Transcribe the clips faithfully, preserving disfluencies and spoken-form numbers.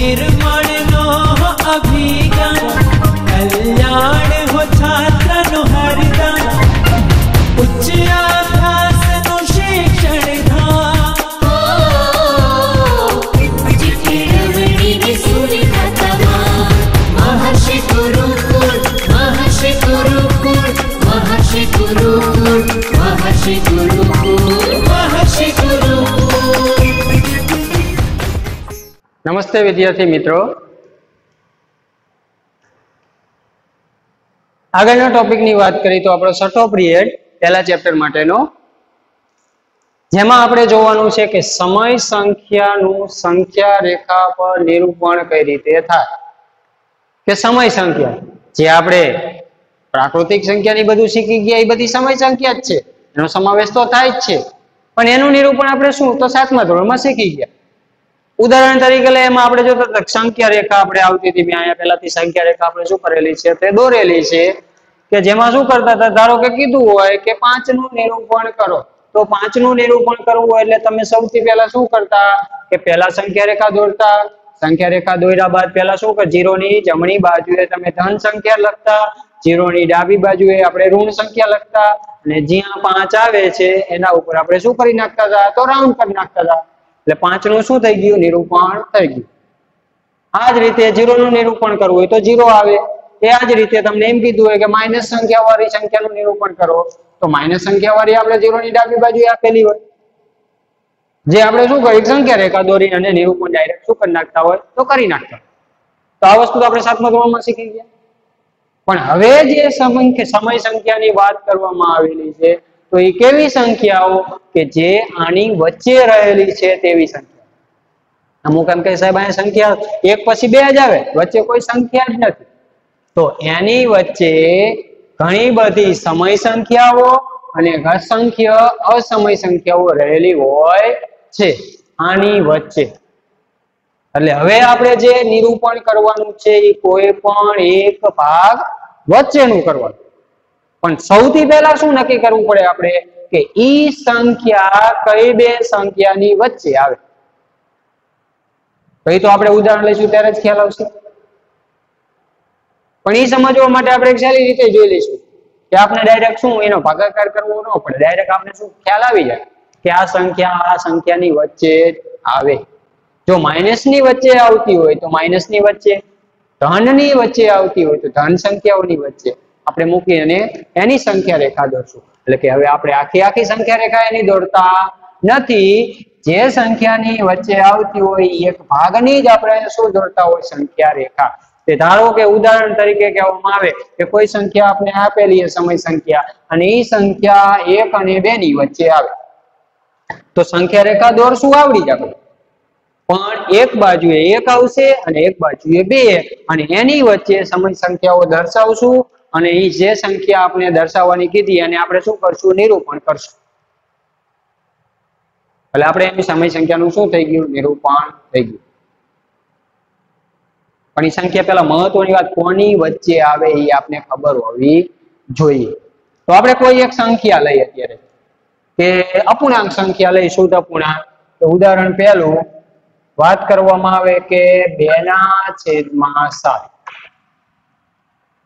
निर्माणनो हो अभिज्ञान कल्याण हो छात्रनो हरदान उच्च आकाशनो शिक्षण महर्षि गुरुकुल महर्षि गुरुकुल महर्षि गुरुकुल महर्षि गुरुकुल महर्षि गुरुकुल। नमस्ते विद्यार्थी मित्रों, आगळना टॉपिकनी वात करी तो आपणो छठो पीरियड पहला चेप्टर माटेनो, जेमां आपणे जोवानुं छे के समय संख्यानुं संख्या रेखा पर निरूपण कई रीते थाय। के समय संख्या जे आपणे प्राकृतिक संख्यानी बधुं शीखी गया, ए बधी समय संख्या ज छे, एनो समावेश तो थाय ज छे, पण एनुं निरूपण आपणे शुं तो सातमा धोरणमां शीखी गया। उदाहरण तरीके लेम आपणे जोता था संख्या रेखा आपणे आवती हती, आया पेलाथी संख्या रेखा आपणे शुं करेली छे ते दोरेली छे, के जेमां शुं करता था धारो के कीधुं होय के पांच नुं निरूपण करो, तो पांच नुं निरूपण करवुं होय एटले तमे सौथी पहेला शुं करता के पहेला संख्या रेखा दोरता, संख्या रेखा दोर्या बाद पहेला शुं कर जीरो नी जमणी बाजुए तमे धन संख्या लखता, जीरो नी डाबी बाजुए आपणे ऋण संख्या लखता, अने ज्यां पांच आवे छे एना उपर आपणे शुं करी नाखता था तो राउंड करी नाखता था। पांच नु शू थी गयु निरूपण थी गयु। आज रीते जीरो नु निरूपण करवु तो जीरो आवे, आज रीते तमने एम कीधुं के माइनस संख्या वाली संख्या नु निरूपण करो तो माइनस संख्या वाली आपणे जीरो नी डाबी बाजु आपेली होय, जे आपणे शुं करीए संख्या रेखा दोरी अने निरूपण डायरेक्ट शुं करी नाखता होय तो करी नाखता। तो आ वस्तु तो आपणे सातमा धोरणमां शीखी गया, पण हवे जे समय समय संख्यानी वात करवामां आवेली छे तो ये केवी संख्याओ के जे आनी वच्चे रहेली छे तेवी संख्या। अमुक एम कहे साहेब आ संख्या एक पछी बे ज आवे, वच्चे कोई संख्या ज नथी, तो एनी वच्चे घणी बधी समय संख्याओ अने असंख्य असमय संख्याओ रहेली होय छे आनी वच्चे। એટલે હવે આપણે જે નિરૂપણ કરવાનું છે એ કોઈ પણ એક ભાગ વચ્ચેનું કરવાનું, पण सौथी पहेला शुं नक्की करवुं पड़े आपणे के ई संख्या कई बे संख्यानी वच्चे आवे। पछी तो आपणे उदाहरण लईशुं त्यारे ज ख्याल आवशे, पण ई समजवा माटे आपणे एक सहेली रीते जोई लईशुं के आपणे डायरेक्ट शुं एनो भागाकार करवो न पड़े, डायरेक्ट आपणे शुं ख्याल आवी जाय के आ संख्या आ संख्यानी वच्चे आवे। जो माइनसनी वच्चे आवती होय तो माइनसनी वच्चे, धननी वच्चे आवती होय तो धन संख्याओनी वच्चे आपणे मूकीने एनी संख्या रेखा दोरशुं। એટલે કે હવે આપણે આખી આખી સંખ્યા રેખા એની દોરતા નથી, જે સંખ્યાની વચ્ચે આવતી હોય એક ભાગની જ આપણે શું દોરતા હોય સંખ્યા રેખા। તે ધારો કે ઉદાહરણ તરીકે કહેવામાં આવે કે કોઈ સંખ્યા આપણે આપેલી છે સમય સંખ્યા અને એ સંખ્યા એક અને બે ની વચ્ચે આવે તો સંખ્યા રેખા દોરશું આવડી જ આપણે, પણ એક બાજુએ એક આવશે અને એક બાજુએ બે અને એની વચ્ચે સમય સંખ્યાઓ દર્શાવશું અને એ જે સંખ્યા આપણે દર્શાવવાની કીધી અને આપણે શું કરશું નિરૂપણ કરશું। એટલે આપણે એની સમય સંખ્યાનું શું થઈ ગયું નિરૂપણ થઈ ગયું, પણ એ સંખ્યા પહેલા મહત્વની વાત કોની વચ્ચે આવે એ આપણે ખબર હોવી જોઈએ। તો આપણે કોઈ એક સંખ્યા લઈએ અત્યારે કે અપૂર્ણાંક સંખ્યા લઈ, શુદ્ધ અપૂર્ણાંક, તો ઉદાહરણ પહેલું વાત કરવામાં આવે કે બે ના છેદમાં સાત,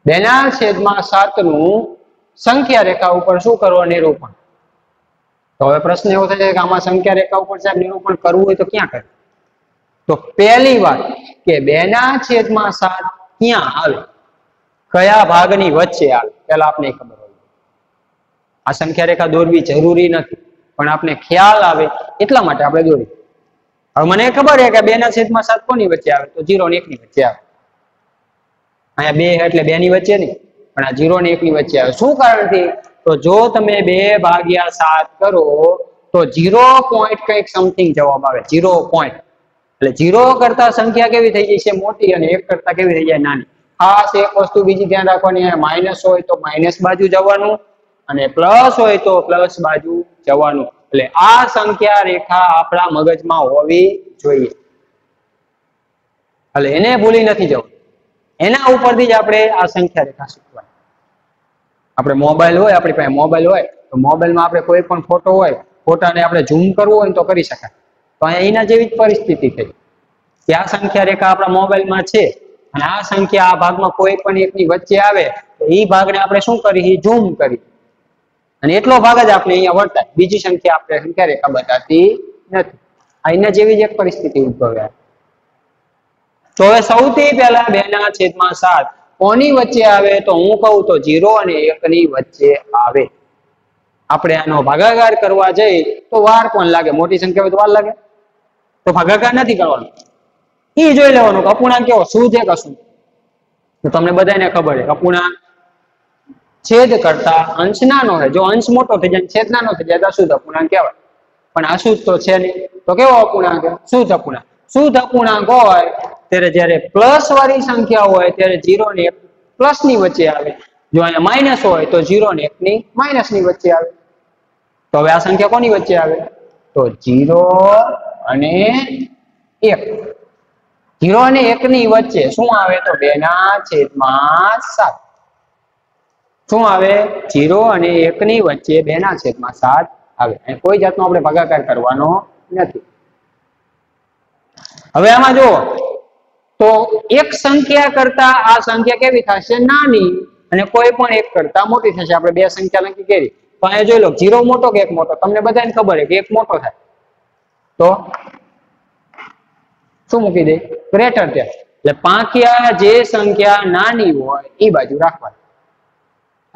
बेना छेदमां सात संख्या रेखा उपर शुं करो निरूपण। तो हवे प्रश्न एवो थशे के आमां संख्या रेखा उपर साहेब निरूपण करवुं होय तो क्यां करे, तो पहेली वात के बेना छेदमां सात क्यां आवे, कया भागनी वच्चे आवे पहेला आपने खबर होय। आ संख्या रेखा दोरवी जरूरी नथी पण आपने ख्याल आवे એટલા માટે આપણે દોરી। હવે મને ખબર છે કે બેના છેદમાં સાત કોની વચ્ચે આવે તો શૂન્ય અને એક ની વચ્ચે આવે, अहीं बे एटले बे नी वच्चे नहीं पण आ जीरो ने एक नी वच्चे आवे। शुं कारण थी तो जो तमे बे भाग्या सात करो तो जीरो पॉइंट कंईक समथिंग जवाब आवे, जीरो पॉइंट एटले जीरो करता संख्या केवी थई जाय छे मोटी अने एक करता केवी थई जाय नानी। खास एक वस्तु बीजी ध्यान राखवानी, आ माइनस होय तो माइनस बाजू जवानुं अने प्लस होय तो प्लस बाजू जवानुं, एटले आ संख्या रेखा आपणा मगजमां होवी जोईए, एटले एने भूली नथी जवानुं। એના ઉપરથી જ આપણે આ સંખ્યા રેખા શીખવાની। આપણે મોબાઈલ હોય, આપણી પાસે મોબાઈલ હોય તો મોબાઈલમાં આપણે કોઈ પણ ફોટો હોય, ફોટાને આપણે ઝૂમ કરવો હોય તો કરી શકાય, તો અહીંયા એના જેવી જ પરિસ્થિતિ થઈ। आ संख्या रेखा अपना मोबाइल में है અને આ સંખ્યા આ ભાગમાં કોઈ પણ એકની વચ્ચે આવે તો એ ભાગને આપણે શું કરીએ ઝૂમ કરી અને એટલો ભાગ જ આપણે અહીંયા વર્તાય બીજી સંખ્યા આપણે સંખ્યા રેખા બતાતી નથી આના જેવી જ એક પરિસ્થિતિ ઉદ્ભવે તો હવે સૌથી પહેલા બે ના છેદમાં સાત કોની વચ્ચે આવે તો હું કહું તો શૂન્ય અને એક ની વચ્ચે આવે આપણે આનો ભાગાકાર કરવા જઈએ તો વાર પણ લાગે મોટી સંખ્યા હોય તો વાર લાગે તો ભાગાકાર નથી કરવાનો ई જોઈ લેવાનું અપૂર્ણાંક કેવો શું છે કશું તો તમને બધાને ખબર છે અપૂર્ણાંક છેદ કરતા અંશ નાનો હોય જો અંશ મોટો થઈ જાય છેદ નાનો થઈ જાય તો શુદ્ધ અપૂર્ણાંક કહેવાય પણ અશુદ્ધ તો છે નહીં તો કેવો અપૂર્ણાંક શુદ્ધ અપૂર્ણાંક શુદ્ધ અપૂર્ણાંક હોય ત્યારે જ્યારે પ્લસ વાળી સંખ્યા હોય ત્યારે શૂન્ય ને એક પ્લસ ની વચ્ચે આવે જો અહીંયા માઈનસ હોય તો શૂન્ય ને એક ની માઈનસ ની વચ્ચે આવે તો હવે આ સંખ્યા કોની વચ્ચે આવે તો શૂન્ય અને એક जीरो ने एक नी वच्चे शू आवे तो बे ना छेदमां सात शू आवे जीरो ने एक नी वच्चे बे ना छेदमां सात आवे अने कोई जातनो आपणे भागाकार करवानो नथी। हवे आमां जुओ तो एक संख्या करता आ संख्या केवी थशे नानी अने कोई पण एक करता मोटी थशे आपणे बे संख्या नक्की करी तो अहींया जोई लो जीरो मोटो के एक मोटो तमने बधाने खबर छे के एक मोटो थाय तो शू मूकी दे ग्रेटर देन એટલે પાંખિયા જે સંખ્યા નાની હોય એ બાજુ રાખવાની।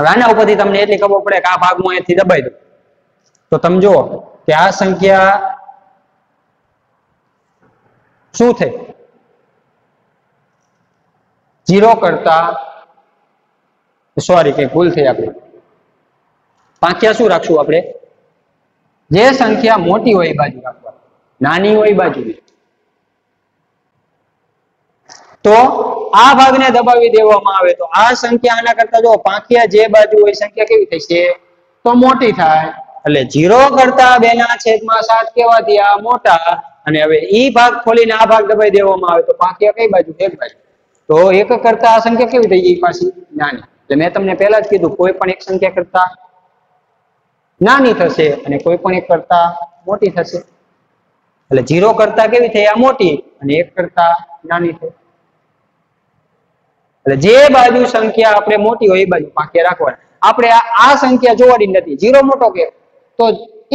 હવે આના ઉપરથી તમને એટલી ખબર પડે કે આ ભાગમાં અહીંથી દબાઈ દો તો તમે જુઓ કે આ સંખ્યા શું છે શૂન્ય કરતા સોરી કે ભૂલ થઈ આપણી પાંખિયા શું રાખશું આપણે જે સંખ્યા મોટી હોય એ બાજુ રાખવાની નાની હોય એ બાજુ तो आ भाग ने दबावी देवामां आवे तो आ संख्या आना करता जो पांखिया जे बाजू होय संख्या केवी थशे तो मोटी थाय એટલે શૂન્ય કરતા બે ના છેદમાં સાત કેવાથી આ મોટા અને હવે ઈ ભાગ ખોલીને આ ભાગ દબાઈ દેવામાં આવે તો પાંખિયા કઈ બાજુ એક બાજુ તો એક કરતા આ સંખ્યા કેવી થઈ ગઈ પાછી નાની એટલે મેં તમને પહેલા જ કીધું કોઈ પણ એક સંખ્યા કરતા નાની થશે અને કોઈ પણ એક કરતા મોટી થશે એટલે શૂન્ય કરતા કેવી થઈ આ મોટી અને એક કરતા નાની થઈ જે બાજુ સંખ્યા આપણે મોટી હોય એ બાજુ પાંખિયા રાખવાની આપણે આ સંખ્યા જોવાની નથી શૂન્ય મોટો કે તો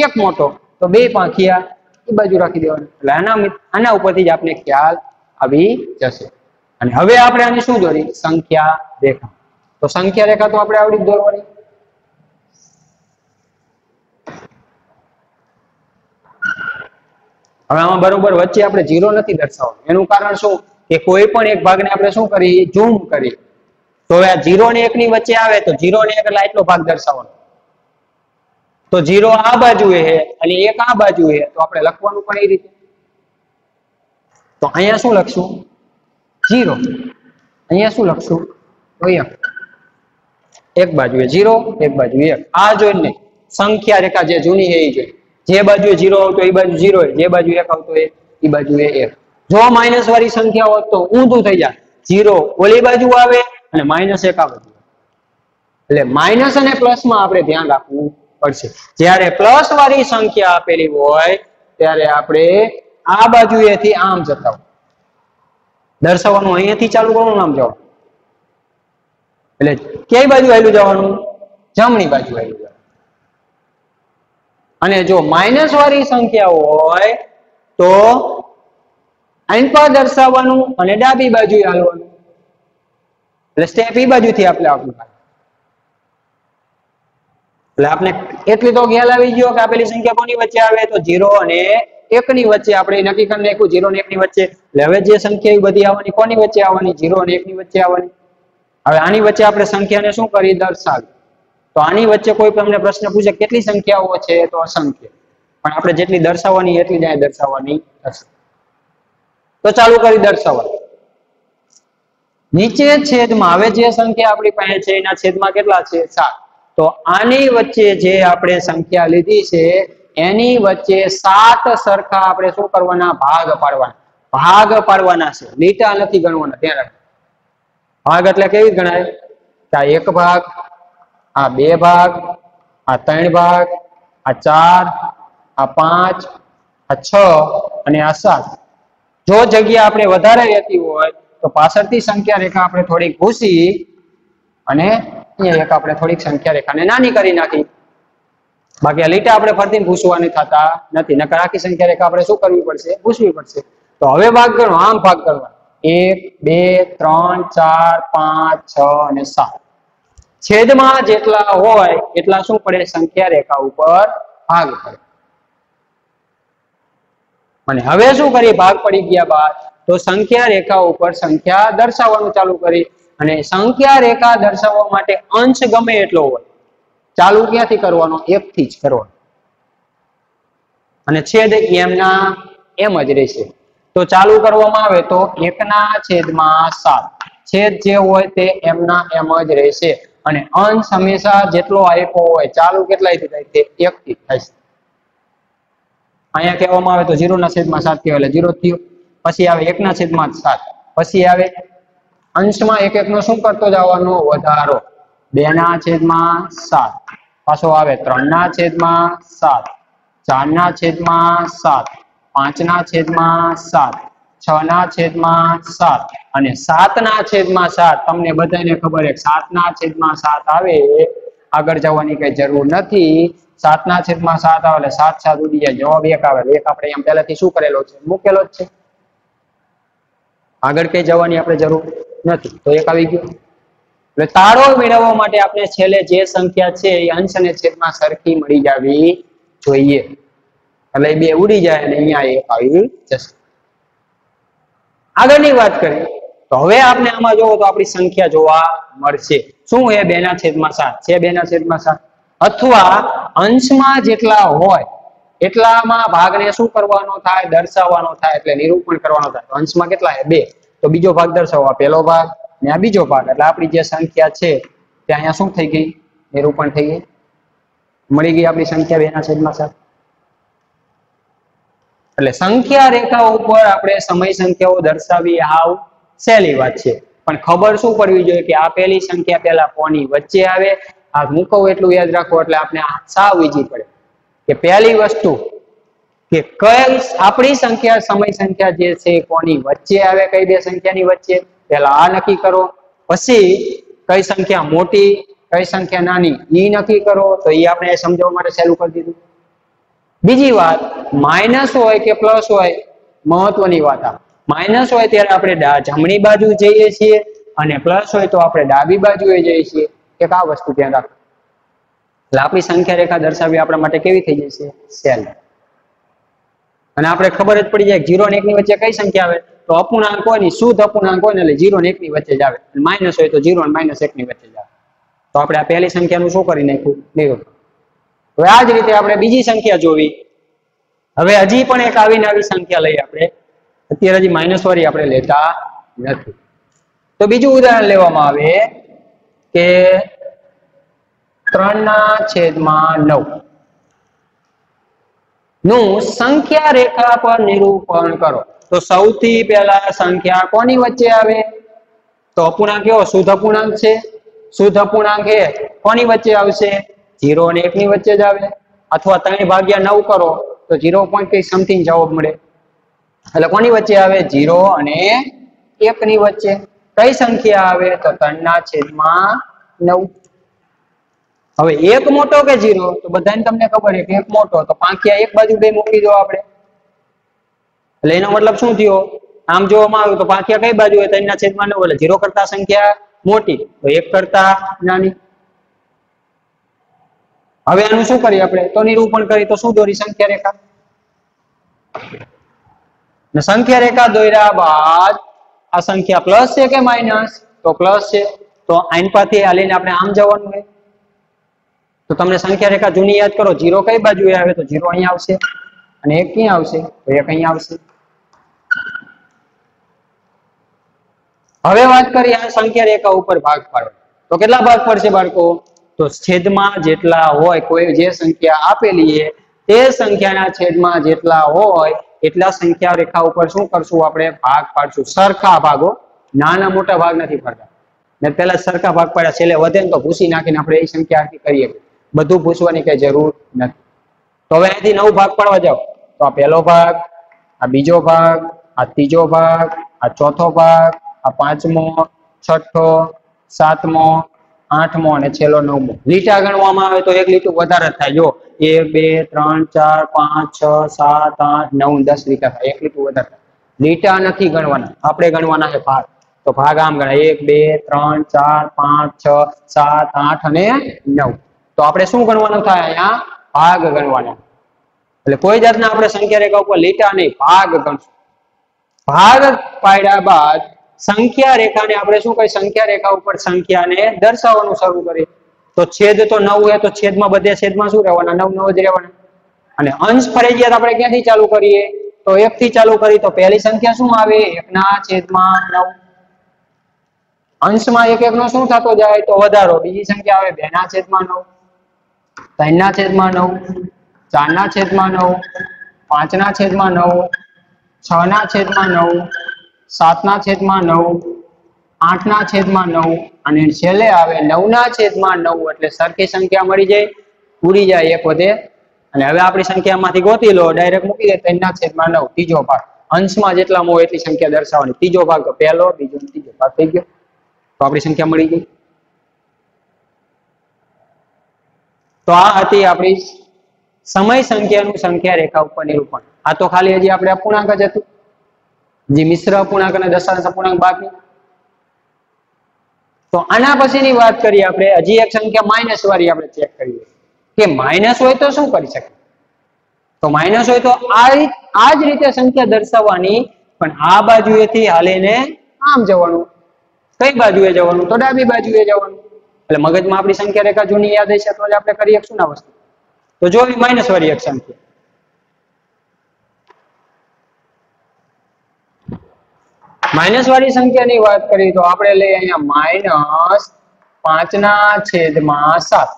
એક મોટો તો બે પાંખિયા એ બાજુ રાખી દેવાની એટલે આના આના ઉપરથી જ આપણે ખ્યાલ આવી જશે અને હવે આપણે આને શું દોરી સંખ્યા રેખા તો સંખ્યા રેખા તો આપણે આવડી દોરવાની હવે આમાં બરોબર વચ્ચે આપણે શૂન્ય નથી દર્શાવવાનું એનું કારણ શું કે કોઈ પણ એક ભાગને આપણે શું કરી ઝૂમ કરી તો આ શૂન્ય ને એક ની વચ્ચે આવે તો શૂન્ય ને એક એટલે આટલો ભાગ દર્શાવવાનો તો શૂન્ય આ બાજુ એ છે અને એક આ બાજુ એ તો આપણે લખવાનું પણ એ રીતે તો અહીંયા શું લખશું શૂન્ય અહીંયા શું લખશું તો એક એક બાજુ એ શૂન્ય એક બાજુ એક આ જોઈને સંખ્યા રેખા જે જૂની છે એ જોઈ જે બાજુ એ શૂન્ય આવતો એ બાજુ શૂન્ય હોય જે બાજુ એક આવતો એ એ બાજુ એ એક जो माइनस वाली संख्या हो तो ऊंधू थी जाए जीरो ओली बाजू आए माइनस एक माइनस प्लस में आप ध्यान रखू पड़ से जय प्लस वाली संख्या आपेली हो तरह आप आ बाजूए थी आम जता दर्शा अँ थी चालू करो आम जाओ क्या बाजू आएलू जावा जमनी बाजू आएलू जावा जो माइनस वाली संख्या हो तो दर्शावવાનું અને ડાબી બાજુ હાલવાનું એટલે સ્ટેપ ઈ બાજુથી આપણે આપણું એટલે આપણે એટલી તો ખ્યાલ આવી ગયો કે આપેલી સંખ્યા કોની વચ્ચે આવે તો શૂન્ય અને એક ની વચ્ચે આપણે નક્કી કરી નાખ્યું શૂન્ય અને એક ની વચ્ચે એટલે હવે જે સંખ્યા એ બધી આવવાની કોની વચ્ચે આવવાની શૂન્ય અને એક ની વચ્ચે આવવાની હવે આની વચ્ચે આપણે સંખ્યાને શું કરી દર્શાવી તો આની વચ્ચે કોઈ તમને પ્રશ્ન પૂછે કેટલી સંખ્યાઓ છે તો અસંખ્ય પણ આપણે જેટલી દર્શાવવાની એટલી જ અહીં દર્શાવવાની હશે तो चालू कर दर्शावा नीचे छेद में हवे जे संख्या आपणी पासे छे एना छेदमां केटला छे सात तो आनी वच्चे जे आपणे संख्या लीधी छे एनी वच्चे सात सरखा आपणे शुं करवाना भाग पाडवाना भाग पाडवाना छे लीटा नथी गणवाना त्यार भाग एटले केवी गणाय आ एक भाग आ बे भाग आ त्रण भाग आ चार आ पांच आ छ अने आ सात जो जगह आपने वधारे रहती हो तो पाछळथी संख्या रेखा आपने थोड़ी घूसी अने ये रेखा आपने थोड़ी संख्या रेखा ने नानी करी नाखी। बाकी अलीटा आपने फरती घूसवानी थाता नथी, नकर आखी संख्या रेखा आपने शुं करवी पड़शे, घूसवी पड़शे। तो हवे भाग करवा, आम भाग करवा एक बे त्रण चार पांच छ अने सात। छेदमां जेटला होय एटला शुं पड़े संख्या रेखा उपर भाग पड़े। अने हवे शुं करी भाग पड़ी गया बाद तो संख्या रेखा उपर संख्या दर्शाववानुं चालू करी अने संख्या रेखा दर्शाववा माटे अंश गमे एटलो होय चालू क्यांथी करवानो, एक थी ज करवानो अने छेद एमना एम ज रहेशे। तो चालू करवामां आवे तो एकना छेदमां सात, छेद जे होय ते एमना एम ज रहेशे अने अंश हमेशा जेटलो आप्यो होय चालू केटलाथी थाय ते एक थी थाय। अहींया कहेवामां आवे तो जीरो ना छेदमां सात कहेवाय એટલે जीरो થયો, પછી આવે एक ना छेदमां सात, પછી આવે अंशमां एक एक नो शुं करतो जवानो વધારો दो ना छेदमां सात, પાછો આવે तीन ना छेदमां सात, चार ना छेदमां सात, पांच ना छेदमां सात, छ ना छेदमां सात અને सात ना छेदमां सात। તમને બધાને ખબર છે सात ना छेदमां सात આવે આગળ જવાની કઈ જરૂર નથી। सात ना छेदमां सात આવે એટલે सात सात ઉડી જાય, જવાબ एक આવે। એક આપણે એમ પહેલાથી શું કરેલો છે, મૂકેલો જ છે, આગળ કઈ જવાની આપણે જરૂર નથી। તો એક આવી ગયો એટલે તાળો મેળવવા માટે આપણે છેલ્લે જે સંખ્યા છે એ અંશ અને છેદમાં સરખી મળી જાવી જોઈએ, એટલે બે ઉડી જાય અને અહીંયા એક આવી જશે। આગળની વાત કરીએ તો હવે આપણે આમાં જોવો તો આપણી સંખ્યા જોવા મળશે। શું છે બે ના છેદમાં સાત, છે બે ના છેદમાં સાત અથવા અંશમાં જેટલા હોય એટલામાં ભાગને શું કરવાનો થાય, દર્શાવવાનો થાય, એટલે નિરૂપણ કરવાનો થાય। અંશમાં કેટલા છે બે, તો બીજો ભાગ દર્શાવવા પહેલો ભાગ ને આ બીજો ભાગ, એટલે આપણી જે સંખ્યા છે તે અહીંયા શું થઈ ગઈ, નિરૂપણ થઈ ગઈ, મળી ગઈ આપણી સંખ્યા બે ના છેદમાં સાત। એટલે સંખ્યા રેખા ઉપર આપણે સમય સંખ્યાઓ દર્શાવી આવ સહેલી વાત છે, પણ ખબર શું પડવી જોઈએ કે આ પહેલી સંખ્યા પહેલા કોની વચ્ચે આવે, આ મૂકો એટલું યાદ રાખો। એટલે આપણે આ સાવ ઈઝી પડે કે પહેલી વસ્તુ કે કઈ આપણી સંખ્યા સમય સંખ્યા જે છે કોની વચ્ચે આવે, કઈ બે સંખ્યાની વચ્ચે, પહેલા આ નક્કી કરો, પછી કઈ સંખ્યા મોટી કઈ સંખ્યા નાની ઈ નક્કી કરો। તો એ આપણે સમજાવવા માટે સહેલું કરી દીધું। બીજી વાત માઇનસ હોય કે પ્લસ હોય, મહત્વની વાત આ માઇનસ હોય ત્યારે આપણે જમણી બાજુ જઈએ છીએ અને પ્લસ હોય તો આપણે ડાબી બાજુએ જઈએ છીએ, એક આ વસ્તુ ધ્યાન રાખો। એટલે આપણી સંખ્યા રેખા દર્શાવી આપણા માટે કેવી થઈ જશે, સેલ। અને આપણે ખબર જ પડી જાય જીરો અને એક ની વચ્ચે કઈ સંખ્યા આવે, તો અપૂર્ણાંક હોય ને શુદ્ધ અપૂર્ણાંક હોય ને એટલે જીરો અને એક ની વચ્ચે જ આવે, માઇનસ હોય તો જીરો અને માઇનસ એક ની વચ્ચે જ આવે। તો આપણે આ પહેલી સંખ્યાનું શું કરી નાખ્યું, નિરૂપણ। હવે આ જ રીતે આપણે બીજી સંખ્યા જોવી। હવે હજી પણ એક આવીને આવી સંખ્યા લઈ આપણે, અત્યારે હજી માઇનસ વાળી આપણે લેતા નથી। તો બીજું ઉદાહરણ લેવામાં આવે કે ત્રણ ના છેદમાં નવ નું સંખ્યા રેખા પર નિરૂપણ કરો। તો સૌથી પહેલા સંખ્યા કોની વચ્ચે આવે, તો અપૂર્ણાંક કેવો શુદ્ધ અપૂર્ણાંક છે, શુદ્ધ અપૂર્ણાંક એ કોની વચ્ચે આવશે, जीरो ने एक वच्चे ज आवे, अथवा तीन भाग्या नौ करो तो जीरो पॉइंट कई समथिंग जवाब मळे। એટલે કોની વચ્ચે આવે, जीरो અને एक ની વચ્ચે। કઈ સંખ્યા આવે તો ત્રણ ના છેદમાં નવ। હવે એક મોટો કે जीरो, તો બધાને તમને ખબર છે કે એક મોટો, તો પાંખ્યા એક બાજુ બે મૂકી દો આપણે, એટલે એનો મતલબ શું થયો, આમ જોવામાં આવ્યું તો પાંખ્યા કઈ બાજુ હોય, ત્રણ ના છેદમાં નવ, એટલે जीरो કરતા સંખ્યા મોટી તો એક કરતા નાની। હવે આનું શું કરીએ આપણે, તો નિરૂપણ કરી, તો શું દોરી, સંખ્યા રેખા। ને સંખ્યા રેખા દોર્યા બાદ આ સંખ્યા પ્લસ છે કે માઇનસ, તો પ્લસ છે, તો આઈન પાથી આ લઈને આપણે આમ જવાનું છે। તો તમને સંખ્યા રેખા જૂની યાદ કરો, જીરો કઈ બાજુ આવે તો જીરો અહીંયા આવશે અને એક ક્યાં આવશે તો એક અહીંયા આવશે। હવે વાત કરીએ આ સંખ્યા રેખા ઉપર ભાગ પાડો, તો કેટલા ભાગ પડશે બાળકો, तो छेदमां जेटला होय, कोई जे संख्या आपेली है ते संख्याना छेदमां जेटला होय एटला संख्या रेखा उपर शुं करशुं आपणे, भाग पाडशुं। सरखा भागो, नाना मोटा भाग नथी पाडता, ने पहेला सरखा भाग पाड्या छेले वधे तो भूसी नाखीने आपणे ए संख्या आखी करीए, बधु भूसवानी कई जरूर नथी। तो हवे आथी नव भाग पाडवा जाओ, तो आ पहेलो भाग, आ बीजो भाग, आ तीजो भाग, आ चौथो भाग, आ पांचमो, छठो, सातमो, आठमो ने छेल्लो नवमो। लीटा गणवामां आवे तो एक लीटू वधारे थाय। जो एक बे त्रण चार पांच छ सात आठ नौ दस लीटा थाय, एक लीटू वधारे। लीटा नथी गणवाना, आपणे गणवाना छे भाग। तो भाग आम गणाय एक बे त्रण चार पांच छ सात आठ अने नौ। तो आपणे शुं गणवानुं थाय? अहींया भाग गणवानो। એટલે કોઈ જાતના આપણે સંખ્યા રેખા ઉપર લીટા નહીં, ભાગ ગણશું। ભાગ પાડ્યા બાદ સંખ્યા રેખાને આપણે શું કહી? સંખ્યા રેખા ઉપર સંખ્યાને દર્શાવવાનું શરૂ કરીએ। તો છેદ તો નવ હોય તો છેદમાં બધે છેદમાં શું રહેવાના? નવ નવ જ રહેવાના। અને અંશ ફરજિયાત આપણે ક્યાંથી ચાલુ કરીએ? તો એક થી ચાલુ કરી તો પહેલી સંખ્યા શું આવે? એકના છેદમાં નવ। અંશમાં એક એકનો શું થતો જાય? તો વધારો। બીજી સંખ્યા આવે બે ના છેદમાં નવ, ત્રણ ના છેદમાં નવ, चार ना छेद में नौ, पांच ना छेद में नौ, छ ना छेद में नौ, सात ना छेद में नौ, आठ ना छेद में नौ अने छेले आवे नौ ना छेद में नौ। एटले सरखी संख्या मळी जाय, पूरी जाय एक वते। अने हवे आपणी संख्यामांथी गोती लो, डायरेक्ट मूकी दे तीन ना छेद में नौ, तीजो भाग। अंशमां जेटला मोय एटली संख्या दर्शाववानी। तीजो भाग तो पहेलो, बीजो अने तीजो भाग थई गयो। तो आपणी संख्या मळी गई। तो आ हती आपणी समय संख्यानु संख्या रेखा उपर निरूपण। आ तो खाली हजी आपणे अपूर्णांक ज हतुं, जे मिश्र अपूर्णांक अने दशांश अपूर्णांक बाकी। तो आना पछीनी वात करीए आपणे। हजी एक संख्या माइनस वाळी आपणे चेक करीए के माइनस होय तो शुं करी शकीए? तो माइनस होय तो आ आ ज रीते संख्या दर्शाववानी, पण आ बाजुएथी हालीने आम जवानुं। कई बाजुए जवानुं? तो डाबी बाजुए जवानुं। એટલે મગજમાં આપણી સંખ્યા રેખા જૂની યાદ હશે તો જ આપણે કરી શકશું ના વસ્તુ। तो जो भी माइनस वाली एक संख्या, माइनस वाली संख्या की बात करें तो आपणे ले अहींया माइनस पांच ना छेदमां सात।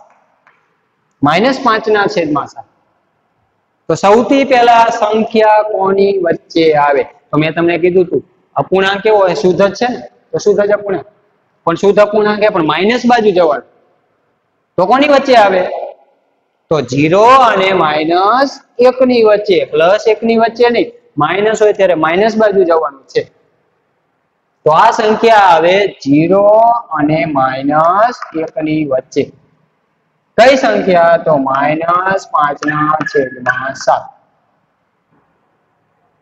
माइनस पांच ना छेदमां सात। तो सौथी पहेला संख्या कोनी वच्चे आवे? तो मैं तमने कीधुं तुं अपूर्णांक केवो है? शुद्ध ज छे ने। तो शुद्ध ज अपूर्णांक, पण शुद्ध अपूर्णांक पण माइनस बाजू जवानुं। तो कोनी वच्चे आवे? तो जीरो अने माइनस एक नी वच्चे, प्लस एक नी वच्चे नहीं। माइनस होय त्यारे माइनस बाजू जवानुं छे। तो आ संख्या आवे जीरो अने माइनस एक नी वच्चे। कई संख्या? तो माइनस पांच ना छेदमां सात।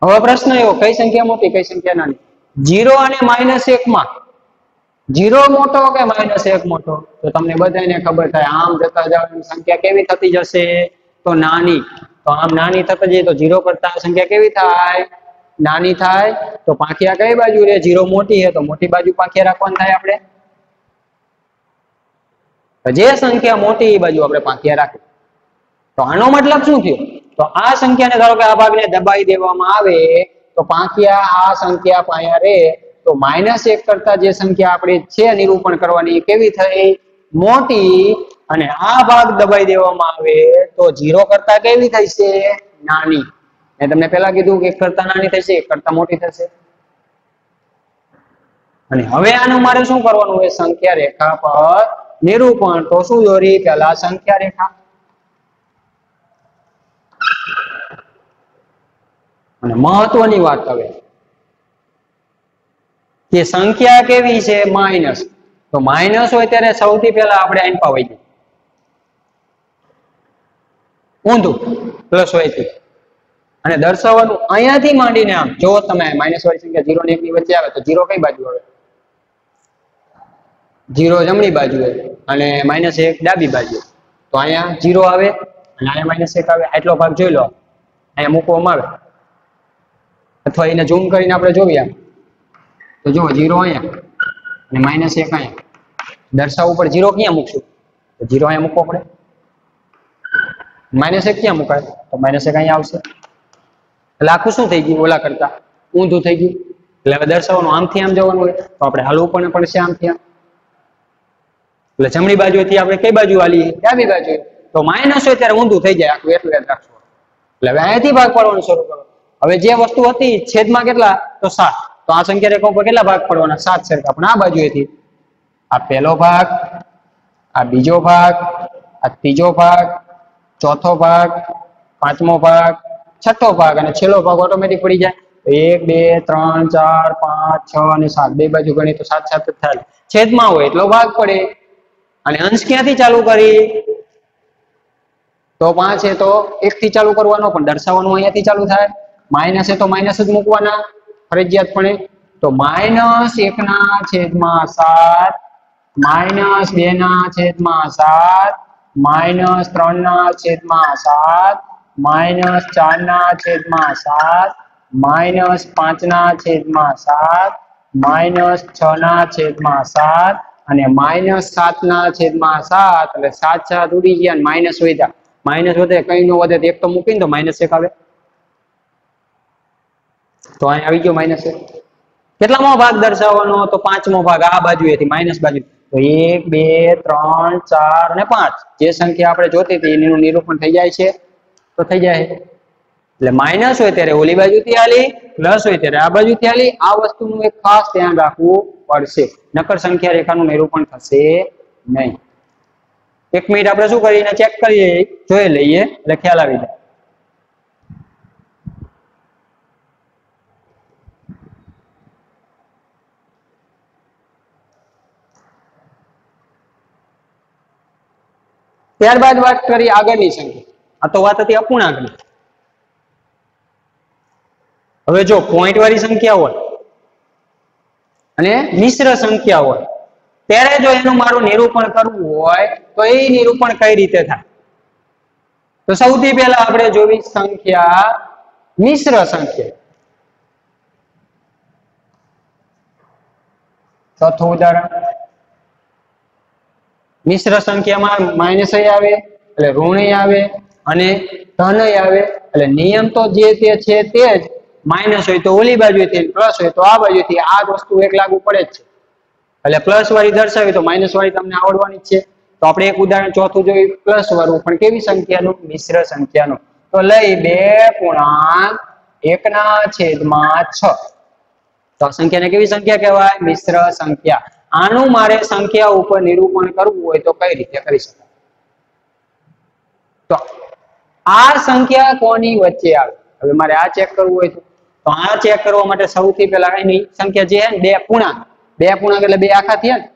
हवे प्रश्न एवो, कई संख्या मोटी कई संख्या नानी? जीरो अने माइनस एक मां जीरो मोटो के माइनस एक मोटो? तो तमने बधाने खबर थाय आम जता जावानी संख्या केवी थती जशे? तो नानी। तो आम नानी थती जशे तो जीरो करता संख्या केवी थाय? नानी थाय। तो पाखिया कई बाजू रे? जीरो मोटी है तो मोटी बाजू पाखिया राखवानी थाय आपणे। तो जे संख्या मोटी ए बाजू आपणे पाखिया राखी। तो आनो मतलब शुं थयो? तो आ संख्याने धारो के आ भागने दबाई देवामां आवे तो पाखिया आ संख्या पाया रे। तो माइनस एक करता जे संख्या आपणे छे निरूपण करवानी केवी थई? मोटी। अने आ भाग दबाई देवामां आवे तो जीरो करता केवी थशे? नानी। मैं तमने पहेला कीधुं के एक करता नानी थशे, एक करता मोटी थशे। अने हवे आनुं मारे शुं करवानुं छे? संख्या रेखा पर निरूपण। तो शुं जोरी? पहेला संख्या रेखा अने महत्वनी वात हवे ये संख्या केवी छे? माइनस। तो माइनस होय त्यारे सौथी पहेला आपणे आन पावी गई ऊंधू प्लस होय ते અને દર્શાવવાનું અહીંયાથી માંડીને આમ। જો તમે માઈનસ વાળી સંખ્યા जीरो ને एक ની વચ્ચે આવે તો जीरो કઈ બાજુ આવે? जीरो જમણી બાજુએ અને माइनस एक ડાબી બાજુએ। તો અહીંયા जीरो આવે અને અહીંયા माइनस एक આવે। આટલો ભાગ જોઈ લો, અહીંયા મૂકવામાં આવે અથવા એને ઝૂમ કરીને આપણે જોઈએ। तो जो जीरो अहीं माइनस एक अहीं दर्शावू पर जीरो क्या मूकशुं? तो जीरो अहीं मूकवो पड़े। माइनस एक क्या मुकाय? तो माइनस एक अहीं आवशे। એટલે આખું શું થઈ ગયું? ઓલા કરતા ઊંધું થઈ ગયું। એટલે હવે દર્શાવવાનું આમથી આમ જવાનું હોય તો આપણે હાલવું પણ પડશે આમથી આમ। એટલે જમણી બાજુએથી આપણે કઈ બાજુ હાલીએ? ડાબી બાજુએ। તો માઇનસ હોય ત્યારે ઊંધું થઈ જાય આખું, એટલું યાદ રાખજો। એટલે હવે અહીંયાથી ભાગ પાડવાનું શરૂ કરો। હવે જે વસ્તુ હતી છેદમાં કેટલા? તો સાત। तो आ संख्या रेखा पर केटला भाग पड़वाना? सात सरखा। पण आ बाजुएथी आ पहेलो भाग, आ बीजो भाग, आ तीजो भाग, चौथो भाग, पांचमो भाग, छठो भाग अने छेल्लो भाग ऑटोमेटिक पड़ी जाए। एक बे त्रण चार पांच छ सात बे बाजू गणी तो सात सात थाय छेद मां होय एटलो भाग पड़े अने अंश क्यांथी चालू करी तो पांच है तो एक थी चालू करवानो पण दर्शाववानो अहींयाथी चालू थाय माइनस है तो माइनस ज मूकवाना फरजियातपणे तो माइनस एक ना छेद मां सात माइनस बे ना छेद मां सात माइनस त्रण ना छेद मां सात माइनस चार ना छेद मां सात माइनस पांच ना छेद मां सात माइनस छ ना छेद मां सात अने माइनस सात ना छेद मां सात એટલે सात सात ઉડી ગયા ને માઈનસ વધ્યા માઈનસ વધે કઈ નો વધે એક તો મૂકીને તો માઈનસ એક આવે તો અહીં આવી ગયો માઈનસ એક કેટલામો ભાગ દર્શાવવાનો તો પાંચમો ભાગ આ બાજુએથી માઈનસ બાજુ તો એક બે ત્રણ ચાર અને પાંચ જે સંખ્યા આપણે જોતી હતી એનું નિરૂપણ થઈ જાય છે તો થઈ જાય એટલે માઈનસ હોય ત્યારે ઓલી બાજુથી આલી પ્લસ હોય ત્યારે આ બાજુથી આલી આ વસ્તુનું એક ખાસ ધ્યાન રાખવું પડશે નકર સંખ્યા રેખાનું નિરૂપણ થશે નહીં એક મિનિટ આપણે શું કરીને ચેક કરીએ જોઈ લઈએ એટલે ખ્યાલ આવી જાય ત્યારબાદ વાત કરી આગળની સંખ્યા આ તો વાત હતી અપૂર્ણાંકની હવે જો પોઈન્ટ વાળી સંખ્યા હોય અને મિશ્ર સંખ્યા હોય ત્યારે જો એનું મારું નિરૂપણ કરવું હોય તો એ નિરૂપણ કઈ રીતે થાય તો સૌથી પહેલા આપણે જોવી સંખ્યા મિશ્ર સંખ્યા ચોથું ઉદાહરણ મિશ્ર સંખ્યામાં માઇનસ આવે એટલે ઋણ આવે અને ધન આવે એટલે નિયમ તો જે તે છે તે જ માઇનસ હોય તો ઓલી બાજુથી પ્લસ હોય તો આ બાજુથી આ વસ્તુ એક લાગુ પડે જ છે એટલે પ્લસ વાળી દર્શાવી તો માઇનસ વાળી તમને આવડવાની જ છે તો આપણે એક ઉદાહરણ ચોથું જોઈએ પ્લસ વાળું પણ કેવી સંખ્યાનું મિશ્ર સંખ્યાનું તો લઈ બે પૂર્ણાંક એક ના છેદમાં છ તો આ સંખ્યાને કેવી સંખ્યા કહેવાય મિશ્ર સંખ્યા આનું મારે સંખ્યા ઉપર નિરૂપણ કરવું હોય તો કઈ રીતે કરી શકાય તો આ સંખ્યા કોની વચ્ચે આવે હવે મારે આ ચેક કરવું હોય તો આ ચેક કરવા માટે સૌથી પહેલા એની સંખ્યા જે છે બે પૂર્ણાંક બે પૂર્ણાંક એટલે બે આખા થયા ને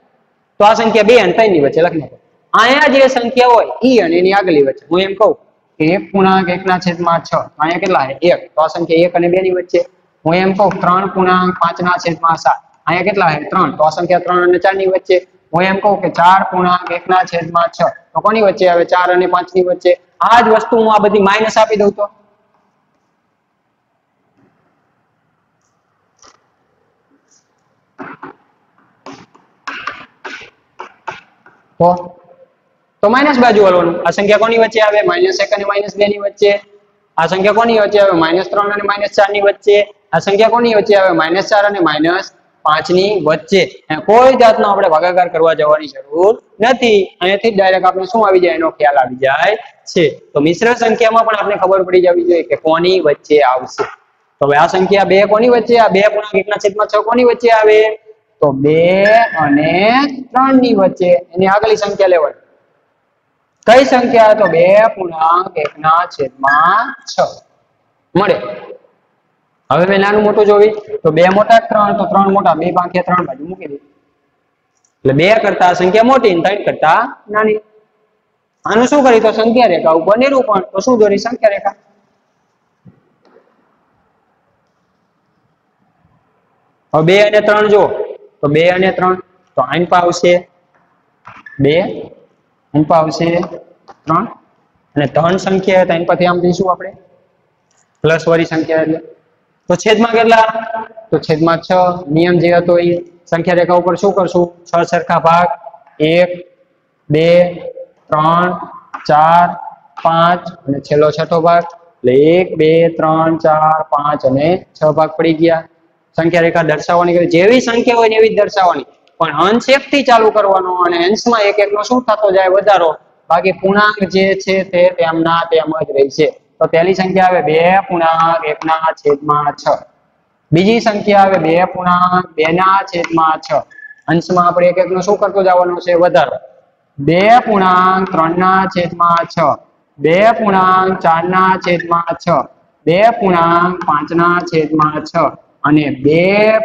તો આ સંખ્યા બે અને ત્રણ ની વચ્ચે લખી નાખો અહીંયા જે સંખ્યા હોય ઈ અને એની આગલી વચ્ચે હું એમ કહું કે એક પૂર્ણાંક એક ના છેદમાં છ અહીંયા કેટલા છે એક તો આ સંખ્યા એક અને બે ની વચ્ચે હું એમ કહું ત્રણ પૂર્ણાંક પાંચ ના છેદમાં સાત અહીંયા કેટલા છે ત્રણ તો આ સંખ્યા ત્રણ અને ચાર ની વચ્ચે હું એમ કહું કે ચાર પૂર્ણાંક એક ના છેદમાં છ તો કોની વચ્ચે આવે ચાર અને પાંચ ની વચ્ચે આ જ વસ્તુ હું આ બધી માઇનસ આપી દઉં તો તો માઇનસ બાજુ વાળવાનું આ સંખ્યા કોની વચ્ચે આવે માઇનસ એક અને માઇનસ બે ની વચ્ચે આ સંખ્યા કોની વચ્ચે આવે માઇનસ ત્રણ અને માઇનસ ચાર ની વચ્ચે આ સંખ્યા કોની વચ્ચે આવે માઇનસ ચાર અને માઇનસ પાંચ ની વચ્ચે કોઈ જાતનો આપણે ભાગાકાર કરવા જવાની જરૂર નથી અહીંથી ડાયરેક્ટ આપણે શું આવી જાય એનો ખ્યાલ આવી જાય છે તો મિશ્ર સંખ્યામાં પણ આપણે ખબર પડી જવી જોઈએ કે કોની વચ્ચે આવશે તો હવે આ સંખ્યા બે કોની વચ્ચે આ બે પૂર્ણાંક એકના છેદમાં છ કોની વચ્ચે આવે તો બે અને ત્રણ ની વચ્ચે એની આગલી સંખ્યા લેવાની કઈ સંખ્યા તો બે પૂર્ણાંક એકના છેદમાં છ મળે હવે મેં નાનું મોટું જોવી તો બે મોટા ત્રણ તો ત્રણ મોટા બે પાંખે ત્રણ બાજુ મૂકી દે એટલે બે કરતા સંખ્યા મોટી ત્રણ કરતા નાની આનું શું કરી તો સંખ્યા રેખા ઉપર નિરૂપણ તો શું દોરી સંખ્યા રેખા હવે બે અને ત્રણ જો તો બે અને ત્રણ તો આંપ આવશે બે આંપ આવશે ત્રણ અને ત્રણ સંખ્યા તો આંપ થી આમ જઈશું આપણે પ્લસ વાળી સંખ્યા એટલે તો છેદમાં કેટલા તો છેદમાં છ નિયમ જે હતો એ સંખ્યા રેખા ઉપર શું કરશું છ સરખા ભાગ એક બે ત્રણ ચાર પાંચ અને છેલ્લો છઠ્ઠો ભાગ એટલે એક બે ત્રણ ચાર પાંચ અને છ ભાગ પડી ગયા સંખ્યા રેખા દર્શાવવાની જેવી સંખ્યા હોય એવી જ દર્શાવવાની પણ અંશ એક થી ચાલુ કરવાનો અને અંશમાં એક એકનો શું થતો જાય વધારો બાકી પૂર્ણાંક જે છે તે તેમના તેમ જ રહેશે તો પહેલી સંખ્યા આવે બે પૂર્ણાંક એક ના છેદમાં છ બીજી સંખ્યા આવે બે પૂર્ણાંક બે ના છેદમાં છ અંશમાં આપણે એક એક નો શું કરતો જવાનો છે વધારો બે પૂર્ણાંક ત્રણ ના છેદમાં છ બે પૂર્ણાંક ચાર ના છેદમાં છ બે પૂર્ણાંક પાંચ ના છેદમાં છ અને બે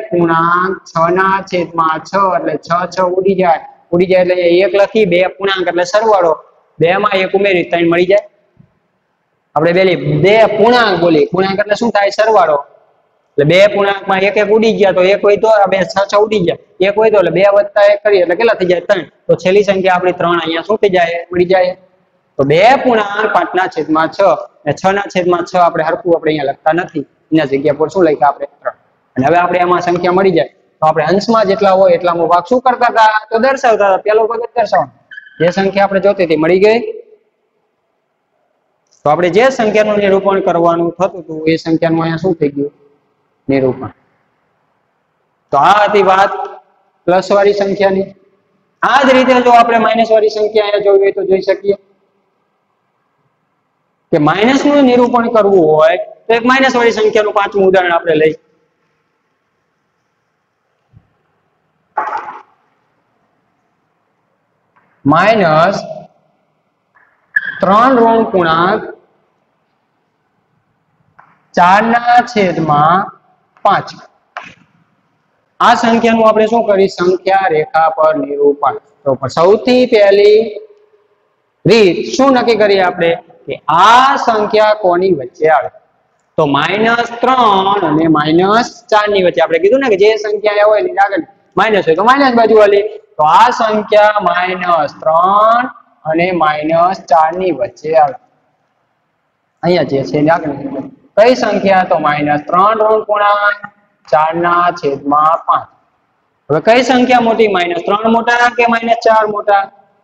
પૂર્ણાંક છ ના છેદમાં છ એટલે છ છ ઉડી જાય ઉડી જાય એટલે એક લખી બે પૂર્ણાંક એટલે સરવાળો બે માં એક ઉમેરી ત્રણ મળી જાય. આપણે પેલી બે પૂર્ણાંક બોલી પૂર્ણાંક એટલે શું થાય સરવાળો એટલે બે પૂર્ણાંક માં એક એક ઉડી ગયા તો એક હોય તો બે છ છ ઉડી જાય એક હોય તો એટલે બે વત્તા એક કરીએ એટલે કેટલા થઈ જાય ત્રણ. તો છેલ્લી સંખ્યા આપણી ત્રણ અહીંયા શું થઈ જાય મળી જાય. તો બે પૂર્ણાંક પાંચ ના છેદમાં છ અને છ ના છેદમાં છ આપણે હરખું આપણે અહીંયા લખતા નથી એના જગ્યા પર શું લખ્યા આપણે ત્રણ. અને હવે આપણે એમાં સંખ્યા મળી જાય તો આપણે અંશમાં જેટલા હોય એટલામાં ભાગ શું કરતા હતા તો દર્શાવતા હતા. પેલો ભાગ દર્શાવવાનો જે સંખ્યા આપણે જોતી હતી મળી ગઈ. તો આપણે જે સંખ્યાનું નિરૂપણ કરવાનું થતું હતું એ સંખ્યાનું અહીંયા શું થઈ ગયું નિરૂપણ. તો આ હતી વાત પ્લસ વાળી સંખ્યાની. આ જ રીતે જો આપણે માઇનસ વાળી સંખ્યા અહીંયા જોવી હોય તો જોઈ શકીએ કે માઇનસ નું નિરૂપણ કરવું હોય તો એક માઇનસ વાળી સંખ્યાનું પાંચમું ઉદાહરણ આપણે લઈએ. માઇનસ ત્રણ ઋણ પૂર્ણાંક ચાર ના છેદમાં પાંચ આ સંખ્યાનું આપણે શું કરી સંખ્યા રેખા પર નિરૂપણ. તો સૌથી પહેલી રીત શું નક્કી કરીએ આપણે કે આ સંખ્યા કોની વચ્ચે આવે તો માઇનસ ત્રણ અને માઇનસ ચાર ની વચ્ચે. આપણે કીધું ને કે જે સંખ્યા હોય એની આગળ માઇનસ હોય તો માઇનસ બાજુ વાળી. તો આ સંખ્યા માઇનસ ત્રણ અને માઇનસ ચાર ની વચ્ચે આવે. અહીંયા જે છે એની આગળ કઈ સંખ્યા તો માઇનસ ત્રણ ઋણ પૂર્ણાંક ચાર ના છેદમાં પાંચ. હવે કઈ સંખ્યા મોટી માઇનસ ત્રણ મોટા કે માઇનસ ચાર મોટા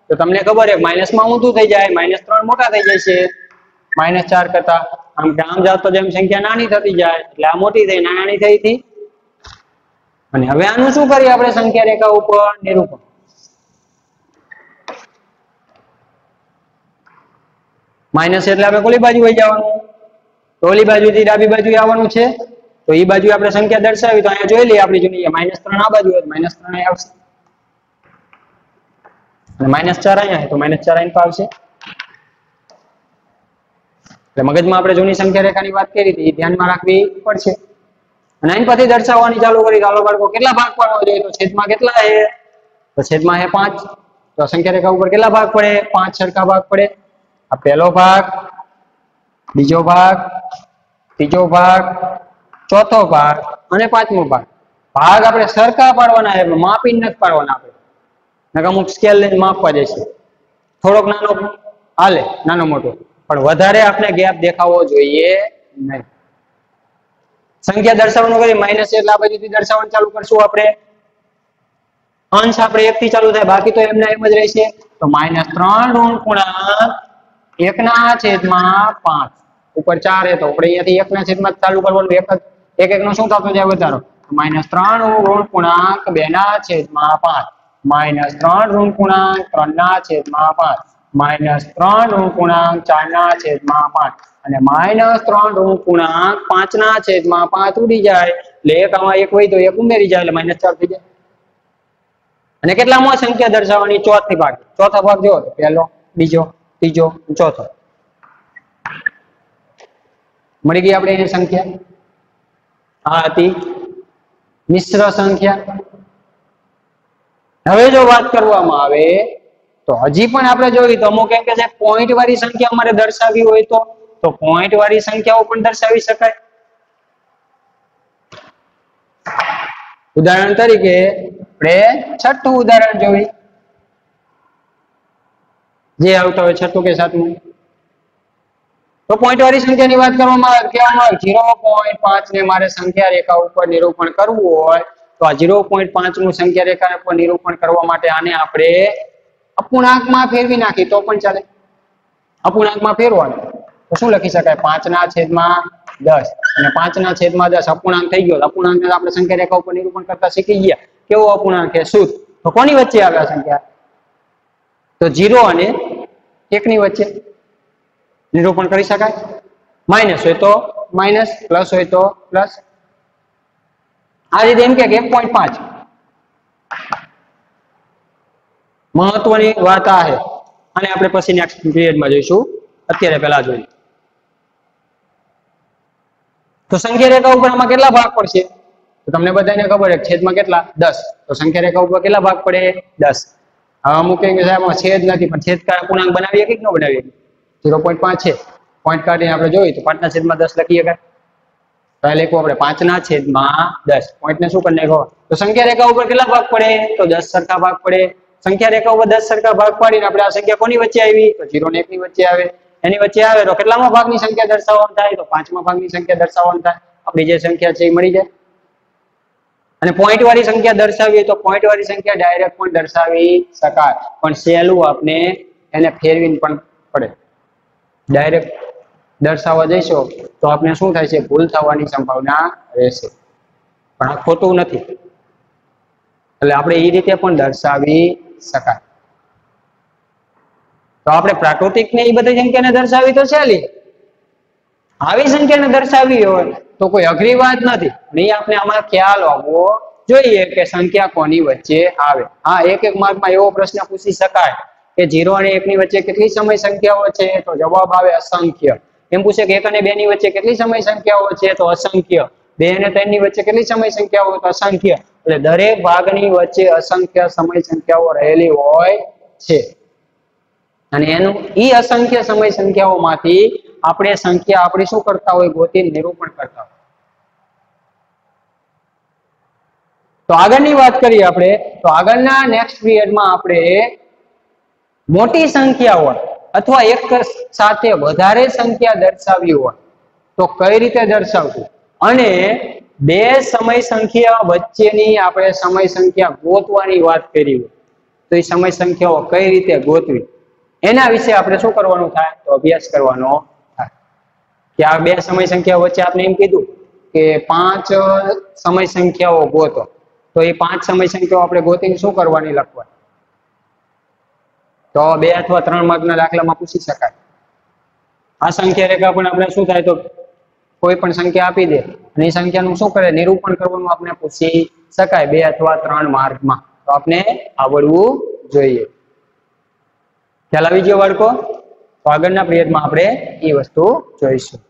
તો તમને ખબર છે માઇનસ માં ઊંધું થઈ જાય માઇનસ ત્રણ મોટા થઈ જાય છે માઇનસ ચાર કરતા. આમ આમ જતો જેમ સંખ્યા નાની થતી જાય એટલે આ મોટી થઈ નાની થઈ હતી. અને હવે આનું શું કરીએ આપણે સંખ્યા રેખા ઉપર નિરૂપણ. માઇનસ એટલે આપણે કોલી બાજુ વહી જવાનું તો ઓલી બાજુથી ડાબી બાજુ આવવાનું છે. તો એ બાજુ આપણે સંખ્યા દર્શાવી તો અહીંયા જોઈ લઈએ આપણી જોઈએ માઇનસ ત્રણ આ બાજુ હોય માઇનસ ત્રણ આવશે અને માઇનસ ચાર અહીંયા તો માઇનસ ચાર અહીંયા આવશે. એટલે મગજમાં આપણે જૂની સંખ્યા રેખાની વાત કરી હતી એ ધ્યાનમાં રાખવી પડશે. અને આની પછી દર્શાવવાની ચાલુ કરી ચાલો બાળકો કેટલા ભાગ પાડવા જોઈએ તો છેદમાં કેટલા હે તો છેદમાં હે પાંચ. તો સંખ્યા રેખા ઉપર કેટલા ભાગ પડે પાંચ સરખા ભાગ પડે. આ પહેલો ભાગ બીજો ભાગ ત્રીજો ભાગ ચોથો ભાગ અને પાંચમો ભાગ. ભાગ આપણે સરખા પાડવાના એટલે માપીને નથી પાડવાના આપણે અમુક સ્કેલ લઈને માપવા જશે થોડોક નાનો હાલે નાનો મોટો પણ વધારે આપણે ગેપ દેખાવો જોઈએ નહીં. સંખ્યા દર્શાવવાનું કરીએ માઇનસ એટલે આ બાજુથી દર્શાવવાનું ચાલુ કરશું આપણે. અંશ આપણે એક થી ચાલુ થાય બાકી તો એમને એમ જ રહેશે. તો માઇનસ ત્રણ ઋણ પૂર્ણાંક એક ના છેદમાં પાંચ ઉપર ચાર હે તો આપણે અહીંયાથી એક ના છેદમાં ચાલુ કરવાનું એક એક એક નો શું થતો જાય વધારો માઇનસ ત્રણ ઋણ પૂર્ણાંક બે ના છેદમાં પાંચ માઇનસ ત્રણ ઋણ પૂર્ણાંક ત્રણ ના છેદમાં પાંચ માઇનસ ત્રણ ઋણ પૂર્ણાંક ચાર ના છેદમાં પાંચ અને માઇનસ ત્રણ ઋણ પૂર્ણાંક પાંચ ના છેદમાં પાંચ ઉડી જાય એટલે એક આમાં એક હોય તો એક ઉમેરી જાય એટલે માઇનસ ચાર થઈ જાય. અને કેટલામાં સંખ્યા દર્શાવવાની ચોથી ભાગ ચોથો ભાગ જોવો તો પહેલો બીજો ત્રીજો ચોથો મળી ગઈ આપણે એની સંખ્યા. આ હતી મિશ્ર સંખ્યા. હવે જો વાત કરવામાં આવે તો હજી પણ આપણે જોઈએ તો અમુક એમ કે છે પોઈન્ટ વાળી સંખ્યા અમારે દર્શાવી હોય તો તો પોઈન્ટ વાળી સંખ્યાઓ પણ દર્શાવી શકાય. ઉદાહરણ તરીકે આપણે છઠ્ઠું ઉદાહરણ જોઈએ જે આવતા હોય છઠ્ઠું કે સાતમું. તો પોઈન્ટ વાળી સંખ્યાની વાત કરવામાં આવે કહેવામાં આવે ઝીરો પોઈન્ટ પાંચ ને મારે સંખ્યા રેખા ઉપર નિરૂપણ કરવું હોય તો આ ઝીરો પોઈન્ટ પાંચ નું સંખ્યા રેખા પર નિરૂપણ કરવા માટે આને આપણે અપૂર્ણાંકમાં ફેરવી નાખી તો પણ ચાલે. અપૂર્ણાંકમાં ફેરવાનું તો શું લખી શકાય પાંચ ના છેદમાં દસ અને પાંચ ના છેદમાં દસ અપૂર્ણાંક થઈ ગયો. અપૂર્ણાંક આપણે સંખ્યા રેખા ઉપર નિરૂપણ કરતા શીખી ગયા. કેવો અપૂર્ણાંક છે શુદ્ધ. તો કોની વચ્ચે આવે આ સંખ્યા તો ઝીરો અને એક ની વચ્ચે નિરૂપણ કરી શકાય. માઇનસ હોય તો માઇનસ પ્લસ હોય તો પ્લસ. આ રીતે એમ કે એક પોઈન્ટ પાંચ મહત્વની વાત આ છે અને આપણે પછી નેક્સ્ટ પીરિયડમાં જોઈશું. અત્યારે પહેલા જોઈએ तो संख्या रेखा ऊपर आमां केटला भाग पड़शे तो तमने बधाने खबर है छेदमां केटला दस तो संख्या रेखा ऊपर केटला भाग पड़े दस। हम મૂકેંगे સાહેબ આમાં છેદ નથી પણ છેદકાર અપૂર્ણાંક બનાવીએ કે નો બનાવીએ ઝીરો પોઈન્ટ પાંચ છે પોઈન્ટ કાઢીને આપણે જોઈએ તો પાંચ ના છેદમાં દસ લખી શકાય તો આ લેખો આપણે પાંચ ના છેદમાં દસ પોઈન્ટ ને શું કરી નાખો તો સંખ્યા રેખા ઉપર કેટલા ભાગ પડે તો દસ સરખા ભાગ પડે સંખ્યા રેખા ઉપર દસ સરખા ભાગ પાડીને આપણે આ સંખ્યા કોની વચ્ચે આવી તો ઝીરો ને એક ની વચ્ચે આવે એની વચ્ચે આવે તો કેટલામાં ભાગની સંખ્યા દર્શાવવાનું થાય તો પાંચમાં ભાગની સંખ્યા દર્શાવવાનું થાય આપણી જે સંખ્યા છે એ મળી જાય અને પોઈન્ટ વાળી સંખ્યા દર્શાવીએ તો પોઈન્ટ વાળી સંખ્યા ડાયરેક્ટ પણ દર્શાવી શકાય પણ સેલું આપણે એને ફેરવીને પણ પડે ડાયરેક્ટ દર્શાવવા જઈશો તો આપણે શું થાય છે ભૂલ થવાની સંભાવના રહેશે પણ આ ખોટું નથી એટલે આપણે એ રીતે પણ દર્શાવી શકાય તો આપણે પ્રાકૃતિક ને એ બધી સંખ્યાને દર્શાવી તો સેલી આવી સંખ્યાને દર્શાવી હોય तो कोई अघरी बात नहीं नहीं आपने आमां ख्याल आवो जोईए के संख्या कोनी वच्चे आवे हाँ एक एक मार्क में एवो प्रश्न पूछी शकाय के जीरो अने एक नी वच्चे केटली समय संख्याओ छे तो जवाब आवे असंख्य एम पूछे के एक अने बे नी वच्चे केटली समय संख्याओ छे तो असंख्य बे अने त्रण नी वच्चे केटली समय संख्याओ तो असंख्य एटले दरेक भागनी वच्चे असंख्य समय संख्याओ रहेली होय छे अने एनु ई असंख्य समय संख्याओ मांथी આપણે સંખ્યા આપણે શું કરતા હોય ગોતીને નિરૂપણ કરતા હોય તો આગળની વાત કરીએ આપણે તો આગળના નેક્સ્ટ પીરિયડમાં આપણે મોટી સંખ્યા હોય અથવા એક સાથે વધારે સંખ્યા દર્શાવી હોય તો કઈ રીતે દર્શાવશું અને બે સમય સંખ્યા વચ્ચેની આપણે સમય સંખ્યા ગોતવાની વાત કરી હોય તો એ સમય સંખ્યાઓ કઈ રીતે ગોતવી એના વિશે આપણે શું કરવાનું થાય તો અભ્યાસ કરવાનો क्या बे समय संख्या वच्चे आपने एम कीधु के पांच समय संख्याओ गोतो तो ये पांच समय संख्याओ आपणे गोतीने शुं करवानी लखवानी तो बे अथवा त्रण मार्कना दाखलामां पूछी शकाय आ संख्या रेखा पण आपणे शुं थाय तो कोई पण संख्या आपी दे अने संख्यानुं शुं करे निरूपण करवानुं आपणे पूछी शकाय बे अथवा त्रण मार्कमां तो आपणे आवडવું જોઈએ ख्याल આવી ગયો બાળકો આગળના પીરિયડમાં આપણે એ વસ્તુ જોઈશું।